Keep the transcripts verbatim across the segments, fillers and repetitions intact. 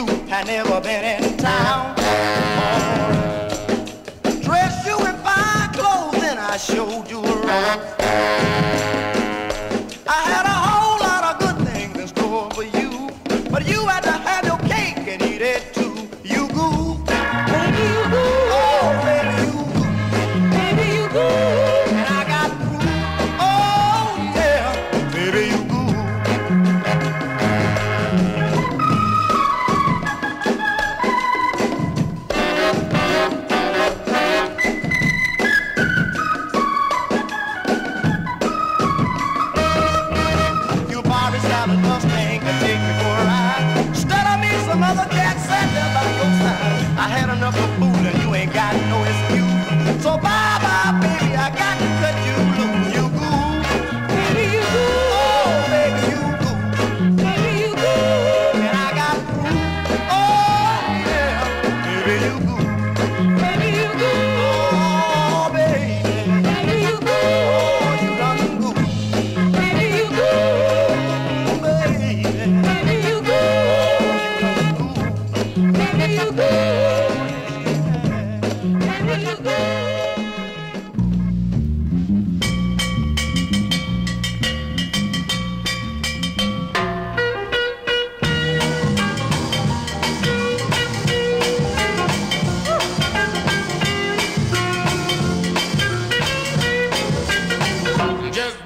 you had never been in town before. Dressed you in fine clothes and I showed you around. I had a whole lot of good things in store for you, but you had to have your cake and eat it too. You goo, baby, you goo, oh baby, you goo, baby, you goo, and I got goo, oh yeah, baby, you goo. I had enough of fooling, you ain't got no excuse. So bye-bye, baby, I got to cut you loose. You goo, baby, you goo, oh baby, you goo, baby, you goo, and I got goo, oh yeah, baby, you goo, baby, you goo, oh baby, baby, you goo, oh you done goo, baby, you goo, baby, baby, you goo, baby, you goo. Just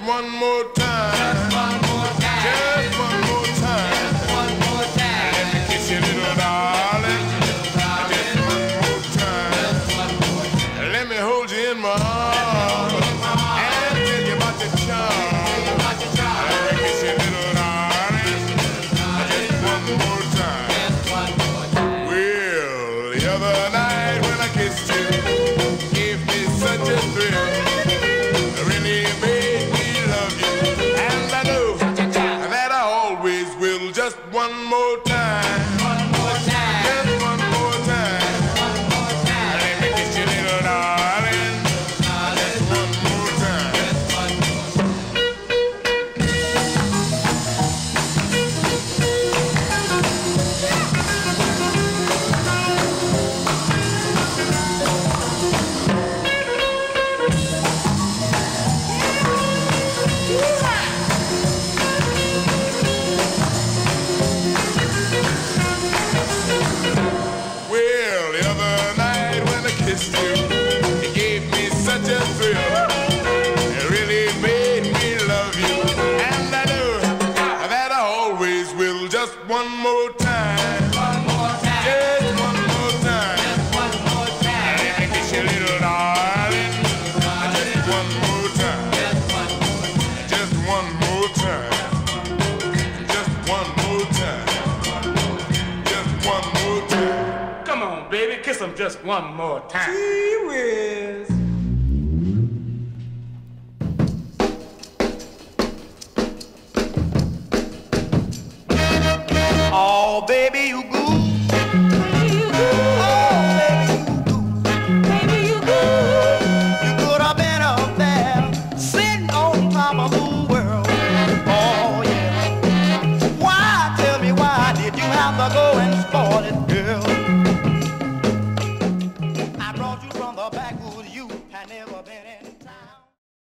one more time. Gee whiz. Oh, baby, you go.